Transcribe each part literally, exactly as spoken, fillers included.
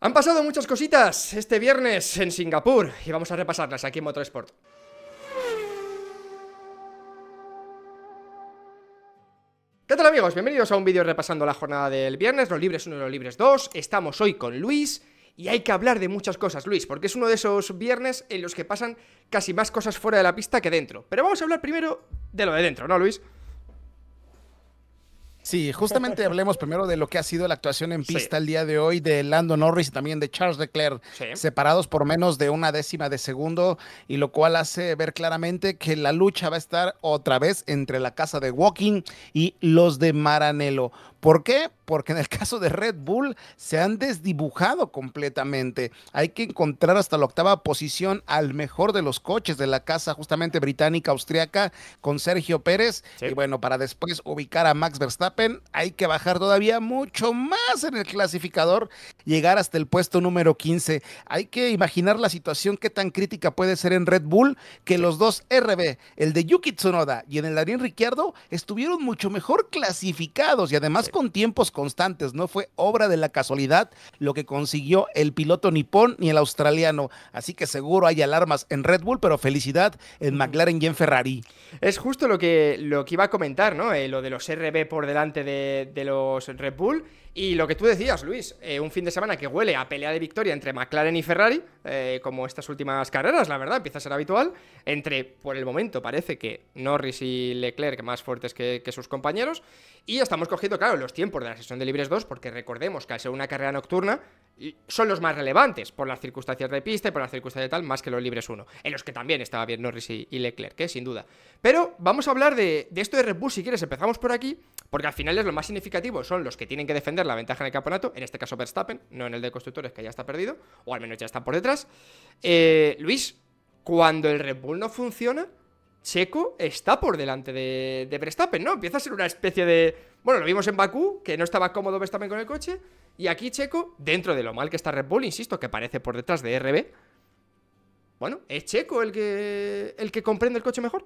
Han pasado muchas cositas este viernes en Singapur y vamos a repasarlas aquí en Motorsport. ¿Qué tal, amigos? Bienvenidos a un vídeo repasando la jornada del viernes, los libres uno y los libres dos. Estamos hoy con Luis y hay que hablar de muchas cosas, Luis, porque es uno de esos viernes en los que pasan casi más cosas fuera de la pista que dentro. Pero vamos a hablar primero de lo de dentro, ¿no, Luis? Sí, justamente hablemos primero de lo que ha sido la actuación en pista sí. el día de hoy de Lando Norris y también de Charles Leclerc, sí. separados por menos de una décima de segundo, y lo cual hace ver claramente que la lucha va a estar otra vez entre la casa de Woking y los de Maranello. ¿Por qué? Porque en el caso de Red Bull se han desdibujado completamente. Hay que encontrar hasta la octava posición al mejor de los coches de la casa justamente británica austriaca con Sergio Pérez. Sí. Y bueno, para después ubicar a Max Verstappen hay que bajar todavía mucho más en el clasificador, llegar hasta el puesto número quince. Hay que imaginar la situación, qué tan crítica puede ser en Red Bull, que sí. los dos R B, el de Yuki Tsunoda y en el Daniel Ricciardo, estuvieron mucho mejor clasificados y además sí. con tiempos constantes. No fue obra de la casualidad lo que consiguió el piloto nipón ni el australiano, así que seguro hay alarmas en Red Bull, pero felicidad en McLaren y en Ferrari. Es justo lo que, lo que iba a comentar, ¿no? Eh, lo de los R B por delante de, de los Red Bull, y lo que tú decías, Luis, eh, un fin de semana que huele a pelea de victoria entre McLaren y Ferrari, eh, como estas últimas carreras, la verdad, empieza a ser habitual, entre, por el momento, parece que Norris y Leclerc más fuertes que, que sus compañeros, y estamos cogiendo, claro, los tiempos de la sesión de libres dos, porque recordemos que al ser una carrera nocturna son los más relevantes por las circunstancias de pista y por las circunstancias de tal, más que los libres uno, en los que también estaba bien Norris y, y Leclerc, ¿eh? Sin duda. Pero vamos a hablar de, de esto de Red Bull, si quieres empezamos por aquí, porque al final es lo más significativo, son los que tienen que defender la ventaja en el campeonato, en este caso Verstappen, no en el de constructores, que ya está perdido, o al menos ya está por detrás. Eh, Luis, cuando el Red Bull no funciona, Checo está por delante de, de Verstappen, ¿no? Empieza a ser una especie de... Bueno, lo vimos en Bakú, que no estaba cómodo Verstappen con el coche, y aquí Checo, dentro de lo mal que está Red Bull, insisto, que parece por detrás de R B, bueno, ¿es Checo el que, el que comprende el coche mejor?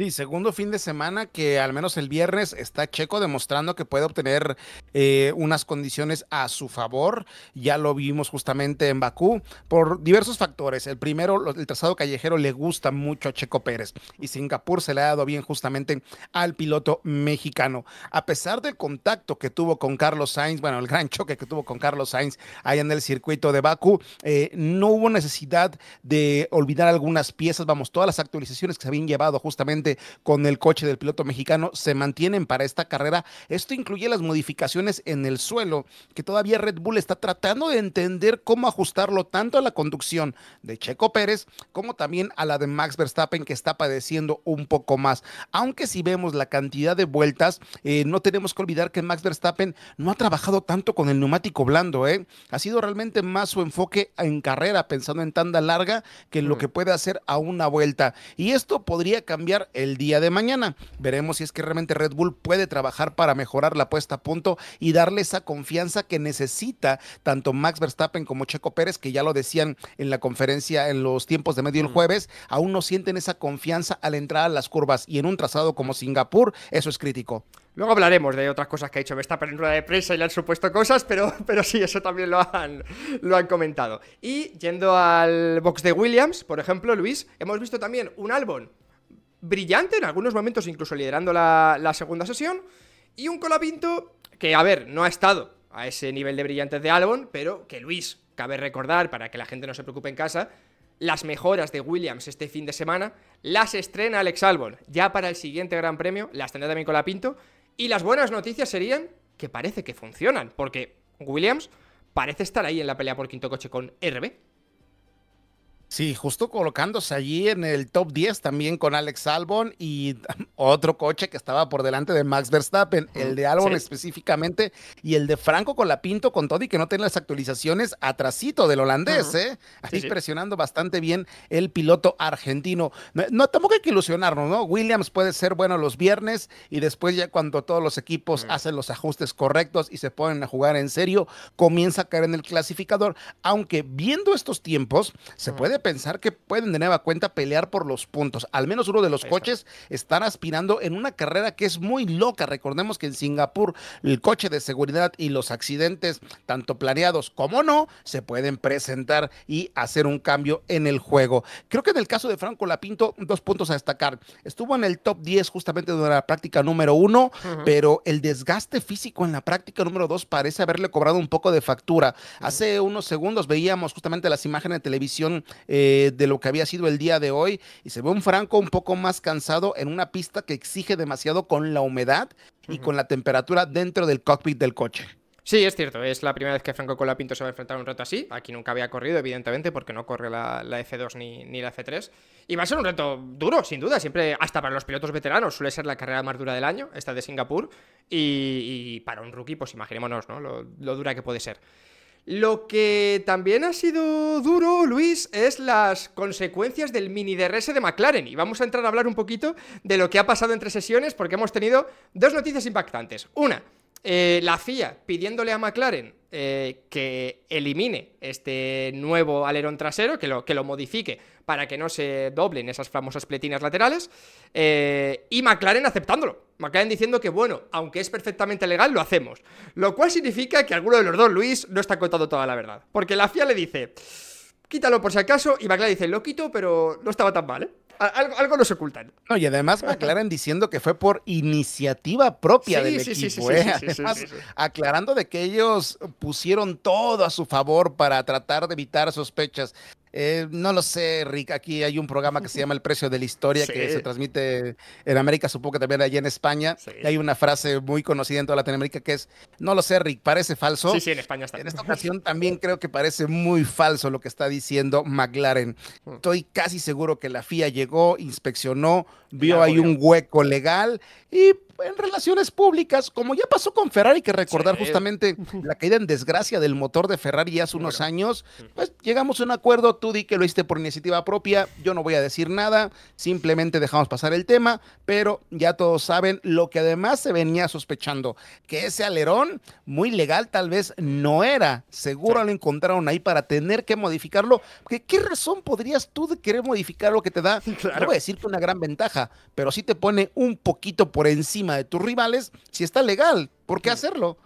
Sí, segundo fin de semana que al menos el viernes está Checo demostrando que puede obtener eh, unas condiciones a su favor. Ya lo vimos justamente en Bakú por diversos factores. El primero, el trazado callejero le gusta mucho a Checo Pérez, y Singapur se le ha dado bien justamente al piloto mexicano. A pesar del contacto que tuvo con Carlos Sainz, bueno, el gran choque que tuvo con Carlos Sainz allá en el circuito de Bakú, eh, no hubo necesidad de olvidar algunas piezas. Vamos, todas las actualizaciones que se habían llevado justamente con el coche del piloto mexicano se mantienen para esta carrera. Esto incluye las modificaciones en el suelo, que todavía Red Bull está tratando de entender cómo ajustarlo tanto a la conducción de Checo Pérez como también a la de Max Verstappen, que está padeciendo un poco más. Aunque si vemos la cantidad de vueltas, eh, no tenemos que olvidar que Max Verstappen no ha trabajado tanto con el neumático blando, ¿eh? Ha sido realmente más su enfoque en carrera, pensando en tanda larga, que en lo que puede hacer a una vuelta. Y esto podría cambiar el día de mañana. Veremos si es que realmente Red Bull puede trabajar para mejorar la puesta a punto y darle esa confianza que necesita tanto Max Verstappen como Checo Pérez, que ya lo decían en la conferencia en los tiempos de medio el jueves, aún no sienten esa confianza al entrar a las curvas, y en un trazado como Singapur eso es crítico. Luego hablaremos de otras cosas que ha hecho Verstappen en rueda de prensa y le han supuesto cosas, pero, pero sí, eso también lo han, lo han comentado. Y yendo al box de Williams, por ejemplo, Luis, hemos visto también un Albon brillante en algunos momentos, incluso liderando la, la segunda sesión, y un Colapinto que, a ver, no ha estado a ese nivel de brillantez de Albon, pero que, Luis, cabe recordar, para que la gente no se preocupe en casa, las mejoras de Williams este fin de semana las estrena Alex Albon, ya para el siguiente Gran Premio las tendrá también Colapinto, y las buenas noticias serían que parece que funcionan, porque Williams parece estar ahí en la pelea por quinto coche con R B. Sí, justo colocándose allí en el top diez también con Alex Albon y otro coche que estaba por delante de Max Verstappen, el de Albon sí. específicamente, y el de Franco Colapinto, con todo y que no tiene las actualizaciones, atrasito del holandés, uh-huh. ¿eh? Ahí sí, presionando sí. bastante bien el piloto argentino. No, no, tampoco hay que ilusionarnos, ¿no? Williams puede ser bueno los viernes y después, ya cuando todos los equipos uh-huh. hacen los ajustes correctos y se ponen a jugar en serio, comienza a caer en el clasificador. Aunque viendo estos tiempos, se uh-huh. puede quiere pensar que pueden de nueva cuenta pelear por los puntos. Al menos uno de los coches están aspirando en una carrera que es muy loca. Recordemos que en Singapur el coche de seguridad y los accidentes, tanto planeados como no, se pueden presentar y hacer un cambio en el juego. Creo que en el caso de Franco Colapinto, dos puntos a destacar. Estuvo en el top diez justamente durante la práctica número uno, uh-huh. pero el desgaste físico en la práctica número dos parece haberle cobrado un poco de factura. Uh-huh. Hace unos segundos veíamos justamente las imágenes de televisión eh, de lo que había sido el día de hoy y se ve un Franco un poco más cansado en una pista que exige demasiado con la humedad uh-huh. y con la temperatura dentro del cockpit del coche. Sí, es cierto, es la primera vez que Franco Colapinto se va a enfrentar a un reto así. Aquí nunca había corrido, evidentemente, porque no corre la, la F dos ni, ni la F tres. Y va a ser un reto duro, sin duda, siempre, hasta para los pilotos veteranos, suele ser la carrera más dura del año, esta de Singapur. Y, y para un rookie, pues imaginémonos, ¿no? Lo, lo dura que puede ser. Lo que también ha sido duro, Luis, es las consecuencias del mini D R S de McLaren. Y vamos a entrar a hablar un poquito de lo que ha pasado entre sesiones, porque hemos tenido dos noticias impactantes. Una, Eh, la F I A pidiéndole a McLaren eh, que elimine este nuevo alerón trasero, que lo, que lo modifique para que no se doblen esas famosas pletinas laterales, eh, y McLaren aceptándolo. McLaren diciendo que, bueno, aunque es perfectamente legal, lo hacemos. Lo cual significa que alguno de los dos, Luis, no está contando toda la verdad. Porque la F I A le dice, quítalo por si acaso, y McLaren dice, lo quito, pero no estaba tan mal, ¿eh? Algo, algo nos ocultan. No, y además McLaren diciendo que fue por iniciativa propia del equipo, aclarando de que ellos pusieron todo a su favor para tratar de evitar sospechas. Eh, no lo sé, Rick, aquí hay un programa que se llama El Precio de la Historia, sí. que se transmite en América, supongo que también allá en España, sí. y hay una frase muy conocida en toda Latinoamérica que es, no lo sé, Rick, parece falso. Sí, sí, en España está. En esta ocasión también creo que parece muy falso lo que está diciendo McLaren. Estoy casi seguro que la F I A llegó, inspeccionó, vio ahí un hueco legal y en relaciones públicas, como ya pasó con Ferrari, que recordar sí. justamente la caída en desgracia del motor de Ferrari hace unos bueno. años, pues llegamos a un acuerdo, tú di que lo hiciste por iniciativa propia, yo no voy a decir nada, simplemente dejamos pasar el tema, pero ya todos saben lo que además se venía sospechando, que ese alerón muy legal tal vez no era, seguro sí. lo encontraron ahí para tener que modificarlo. ¿Qué, qué razón podrías tú de querer modificar lo que te da? Claro. No voy a decir que una gran ventaja, pero sí te pone un poquito por encima de tus rivales, si está legal, ¿por qué hacerlo?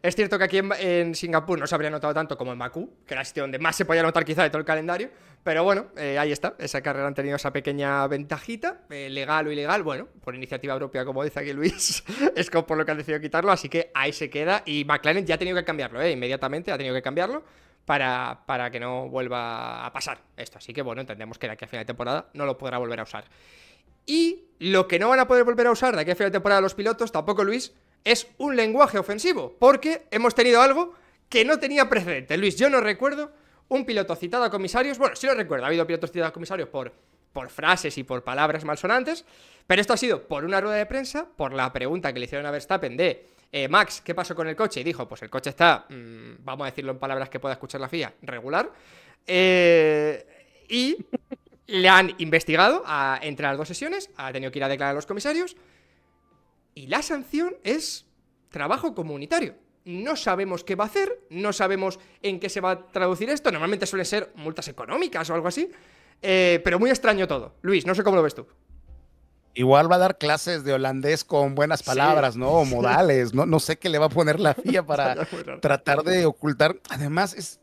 Es cierto que aquí en, en Singapur no se habría notado tanto como en Bakú, que era el sitio donde más se podía notar quizá de todo el calendario, pero bueno, eh, ahí está, esa carrera han tenido esa pequeña ventajita, eh, legal o ilegal, bueno, por iniciativa propia, como dice aquí Luis, es por lo que han decidido quitarlo, así que ahí se queda, y McLaren ya ha tenido que cambiarlo, eh, inmediatamente ha tenido que cambiarlo, Para, para que no vuelva a pasar esto, así que bueno, entendemos que de aquí a final de temporada no lo podrá volver a usar. Y lo que no van a poder volver a usar de aquí a final de temporada los pilotos, tampoco Luis, es un lenguaje ofensivo, porque hemos tenido algo que no tenía precedente. Luis, yo no recuerdo un piloto citado a comisarios, bueno, sí lo recuerdo, ha habido pilotos citados a comisarios por, por frases y por palabras malsonantes, pero esto ha sido por una rueda de prensa, por la pregunta que le hicieron a Verstappen de... Eh, Max, ¿qué pasó con el coche? Y dijo, pues el coche está, mmm, vamos a decirlo en palabras que pueda escuchar la F I A, regular. Eh, y le han investigado a, entre las dos sesiones, ha tenido que ir a declarar a los comisarios. Y la sanción es trabajo comunitario. No sabemos qué va a hacer, no sabemos en qué se va a traducir esto. Normalmente suelen ser multas económicas o algo así. Eh, pero muy extraño todo. Luis, no sé cómo lo ves tú. Igual va a dar clases de holandés con buenas palabras, sí. ¿no? O modales, ¿no? No sé qué le va a poner la F I A para tratar de ocultar. Además, es...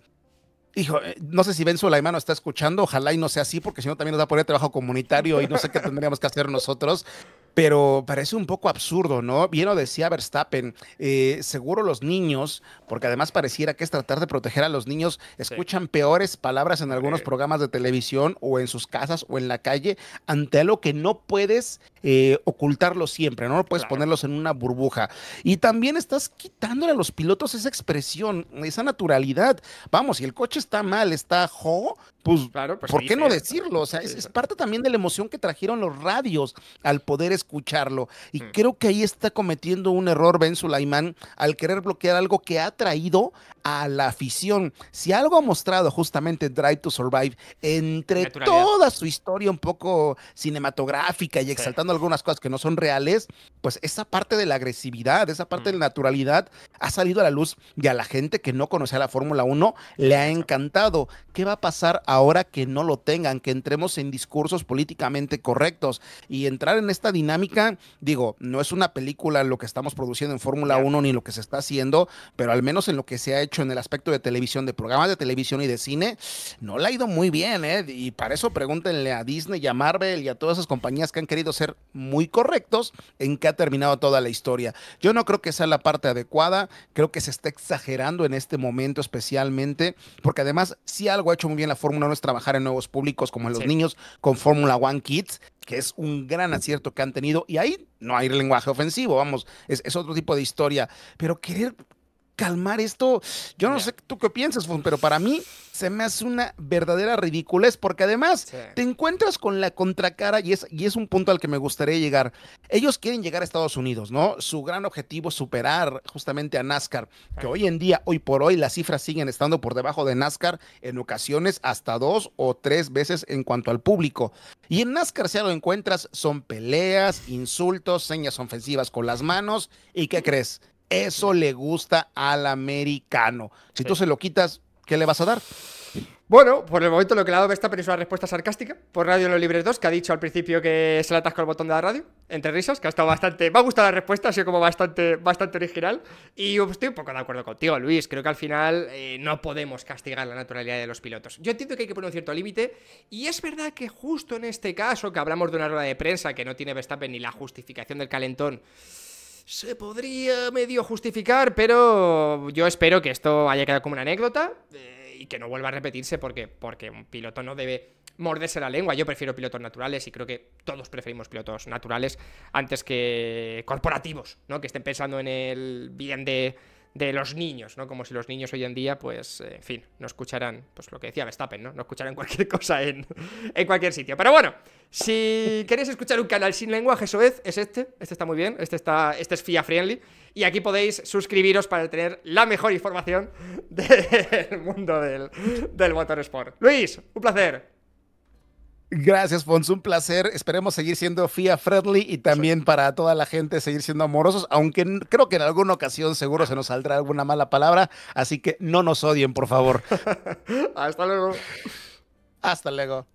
Hijo, no sé si Ben Sulaimán nos está escuchando, ojalá y no sea así, porque si no también nos va a poner trabajo comunitario y no sé qué tendríamos que hacer nosotros. Pero parece un poco absurdo, ¿no? Bien lo decía Verstappen, eh, seguro los niños, porque además pareciera que es tratar de proteger a los niños, escuchan sí. peores palabras en algunos sí. programas de televisión o en sus casas o en la calle, ante algo que no puedes eh, ocultarlo siempre, ¿no? No puedes claro. ponerlos en una burbuja. Y también estás quitándole a los pilotos esa expresión, esa naturalidad. Vamos, si el coche está mal, está jo, pues, claro, pues ¿por qué no decirlo? O sea, sí, es, es parte también de la emoción que trajeron los radios al poder escuchar escucharlo. Y mm. creo que ahí está cometiendo un error Ben Sulaimán al querer bloquear algo que ha traído a la afición. Si algo ha mostrado justamente Drive to Survive, entre toda su historia un poco cinematográfica y exaltando sí. algunas cosas que no son reales, pues esa parte de la agresividad, esa parte mm. de la naturalidad ha salido a la luz y a la gente que no conocía la Fórmula uno le ha encantado. ¿Qué va a pasar ahora que no lo tengan? Que entremos en discursos políticamente correctos y entrar en esta dinámica, digo, no es una película lo que estamos produciendo en Fórmula uno ni lo que se está haciendo, pero al menos en lo que se ha hecho en el aspecto de televisión, de programas de televisión y de cine, no le ha ido muy bien, ¿eh? Y para eso pregúntenle a Disney y a Marvel y a todas esas compañías que han querido ser muy correctos en que ha terminado toda la historia. Yo no creo que sea la parte adecuada, creo que se está exagerando en este momento especialmente, porque además si algo ha hecho muy bien la Fórmula uno es trabajar en nuevos públicos como en los sí. niños con Fórmula uno Kids, que es un gran acierto que han tenido, y ahí no hay lenguaje ofensivo, vamos, es, es otro tipo de historia, pero querer calmar esto, yo no yeah. sé tú qué piensas, Fun, pero para mí se me hace una verdadera ridiculez, porque además sí. te encuentras con la contracara y es, y es un punto al que me gustaría llegar. Ellos quieren llegar a Estados Unidos, ¿no? Su gran objetivo es superar justamente a NASCAR, que hoy en día, hoy por hoy, las cifras siguen estando por debajo de NASCAR en ocasiones hasta dos o tres veces en cuanto al público. Y en NASCAR, si lo encuentras, son peleas, insultos, señas ofensivas con las manos, ¿y qué crees? Eso le gusta al americano. Si sí. tú se lo quitas, ¿qué le vas a dar? Bueno, por el momento lo que le ha dado Verstappen es una respuesta sarcástica por Radio Los Libres dos, que ha dicho al principio que se le atascó el botón de la radio, entre risas, que ha estado bastante... Me ha gustado la respuesta, ha sido como bastante, bastante original. Y estoy un poco de acuerdo contigo, Luis. Creo que al final eh, no podemos castigar la naturalidad de los pilotos. Yo entiendo que hay que poner un cierto límite, y es verdad que justo en este caso, que hablamos de una rueda de prensa que no tiene Verstappen ni la justificación del calentón, se podría medio justificar, pero yo espero que esto haya quedado como una anécdota eh, y que no vuelva a repetirse, porque, porque un piloto no debe morderse la lengua. Yo prefiero pilotos naturales y creo que todos preferimos pilotos naturales antes que corporativos, ¿no? Que estén pensando en el bien de, de los niños, ¿no? Como si los niños hoy en día, pues, en fin, no escucharan, pues lo que decía Verstappen, ¿no? No escucharan cualquier cosa en, en cualquier sitio. Pero bueno, si queréis escuchar un canal sin lenguaje soez, es este, este está muy bien, este, está, este es F I A friendly, y aquí podéis suscribiros para tener la mejor información del mundo del, del motorsport. Luis, un placer. Gracias, Fons, un placer. Esperemos seguir siendo F I A friendly y también sí. para toda la gente seguir siendo amorosos, aunque creo que en alguna ocasión seguro se nos saldrá alguna mala palabra, así que no nos odien, por favor. Hasta luego. Hasta luego.